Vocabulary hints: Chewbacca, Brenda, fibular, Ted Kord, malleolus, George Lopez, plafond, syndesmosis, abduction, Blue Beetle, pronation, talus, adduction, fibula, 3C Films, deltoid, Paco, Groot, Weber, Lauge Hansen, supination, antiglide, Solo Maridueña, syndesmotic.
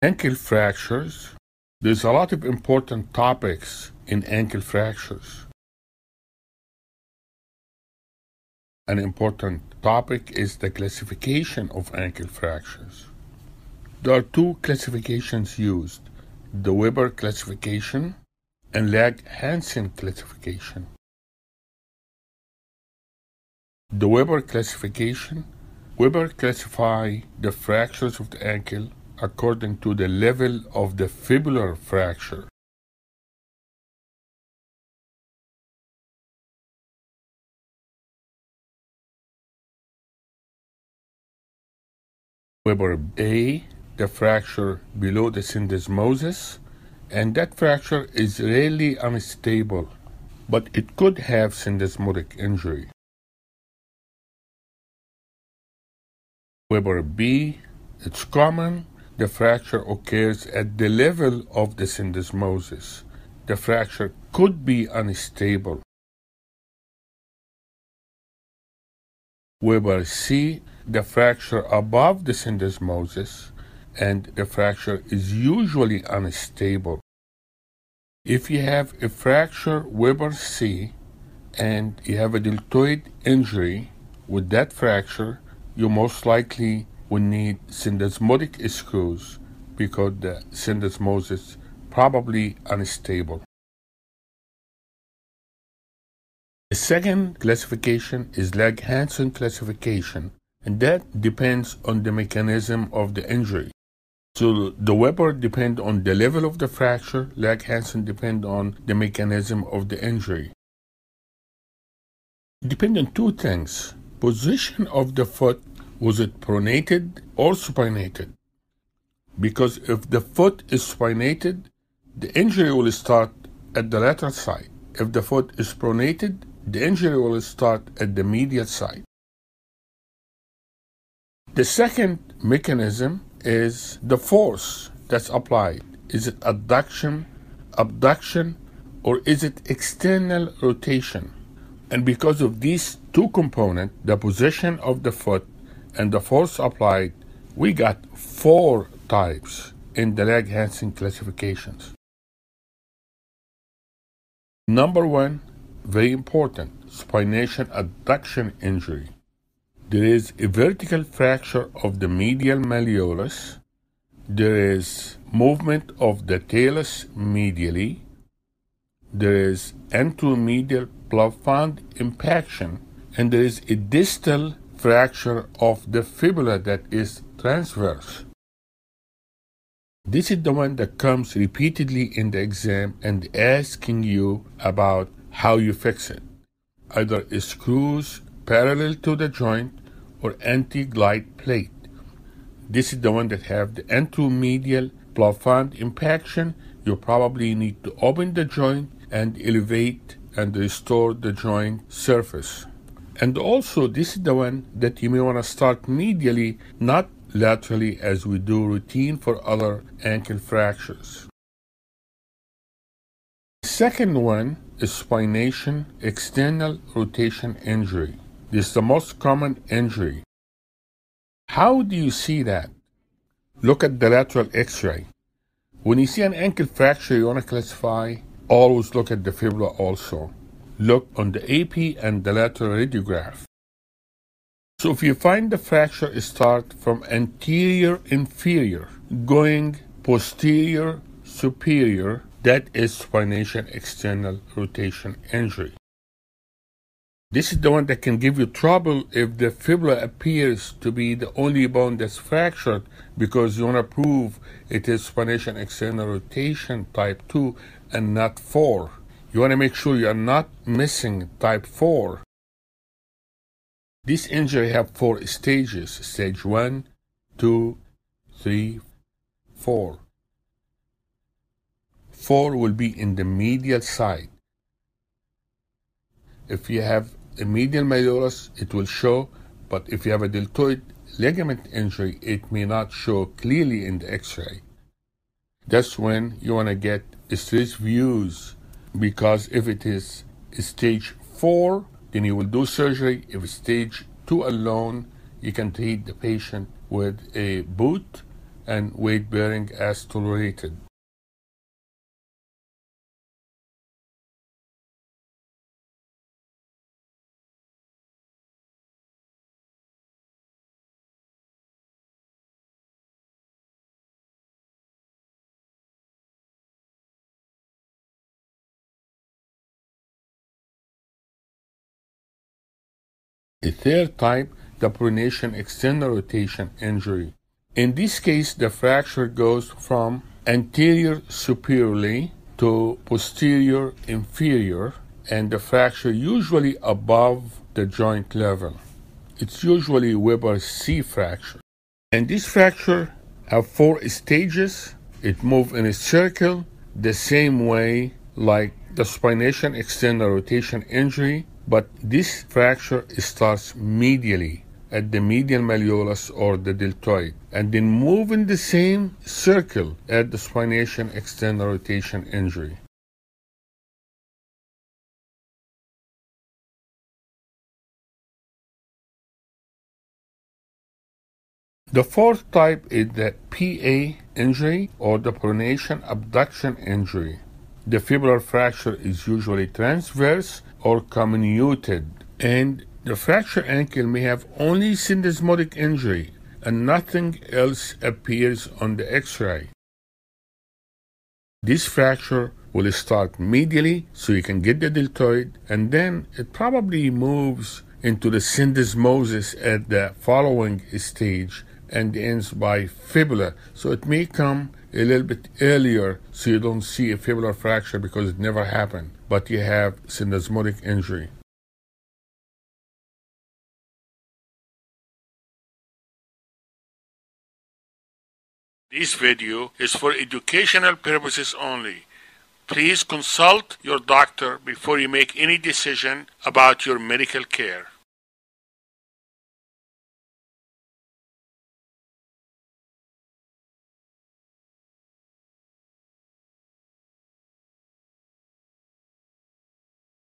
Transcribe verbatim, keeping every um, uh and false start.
Ankle fractures. There's a lot of important topics in ankle fractures. An important topic is the classification of ankle fractures. There are two classifications used, the Weber classification and Lauge Hansen classification. The Weber classification. Weber classifies the fractures of the ankle according to the level of the fibular fracture. Weber A, the fracture below the syndesmosis, and that fracture is rarely unstable, but it could have syndesmotic injury. Weber B, it's common, the fracture occurs at the level of the syndesmosis. The fracture could be unstable. Weber C, the fracture above the syndesmosis, and the fracture is usually unstable. If you have a fracture Weber C and you have a deltoid injury with that fracture, you most likely will need syndesmotic screws because the syndesmosis probably unstable. The second classification is Lauge Hansen classification, and that depends on the mechanism of the injury. So the Weber depend on the level of the fracture, Lauge Hansen depend on the mechanism of the injury. Depend on two things, position of the foot, was it pronated or supinated? Because if the foot is supinated, the injury will start at the lateral side. If the foot is pronated, the injury will start at the medial side. The second mechanism is the force that's applied. Is it adduction, abduction, or is it external rotation? And because of these two components, the position of the foot and the force applied, we got four types in the Lauge Hansen classifications. Number one, very important, supination adduction injury. There is a vertical fracture of the medial malleolus. There is movement of the talus medially. There is anteromedial plafond impaction, and there is a distal fracture of the fibula that is transverse. This is the one that comes repeatedly in the exam and asking you about how you fix it. Either screws parallel to the joint or anti-glide plate. This is the one that have the anteromedial plafond impaction. You probably need to open the joint and elevate and restore the joint surface. And also, this is the one that you may want to start medially, not laterally, as we do routine for other ankle fractures. Second one is supination external rotation injury. This is the most common injury. How do you see that? Look at the lateral x-ray. When you see an ankle fracture you want to classify, always look at the fibula also. Look on the A P and the lateral radiograph. So if you find the fracture start from anterior inferior, going posterior superior, that is supination external rotation injury. This is the one that can give you trouble if the fibula appears to be the only bone that's fractured, because you want to prove it is supination external rotation type two and not four. You want to make sure you are not missing type four. This injury have four stages, stage one, two, three, four. Four will be in the medial side. If you have a medial malleolus, it will show, but if you have a deltoid ligament injury, it may not show clearly in the x-ray. That's when you want to get stress views, because if it is stage four, then you will do surgery. If it's stage two alone, you can treat the patient with a boot and weight bearing as tolerated. The third type, the pronation external rotation injury. In this case, the fracture goes from anterior superiorly to posterior inferior, and the fracture usually above the joint level. It's usually Weber C fracture. And this fracture have four stages. It moves in a circle the same way like the supination external rotation injury, but this fracture starts medially at the medial malleolus or the deltoid, and then move in the same circle at the supination external rotation injury. The fourth type is the P A injury or the pronation abduction injury. The fibular fracture is usually transverse or comminuted, and the fracture ankle may have only syndesmotic injury and nothing else appears on the x-ray. This fracture will start medially, so you can get the deltoid, and then it probably moves into the syndesmosis at the following stage and ends by fibula, so it may come a little bit earlier, so you don't see a fibular fracture because it never happened, but you have syndesmotic injury. This video is for educational purposes only. Please consult your doctor before you make any decision about your medical care.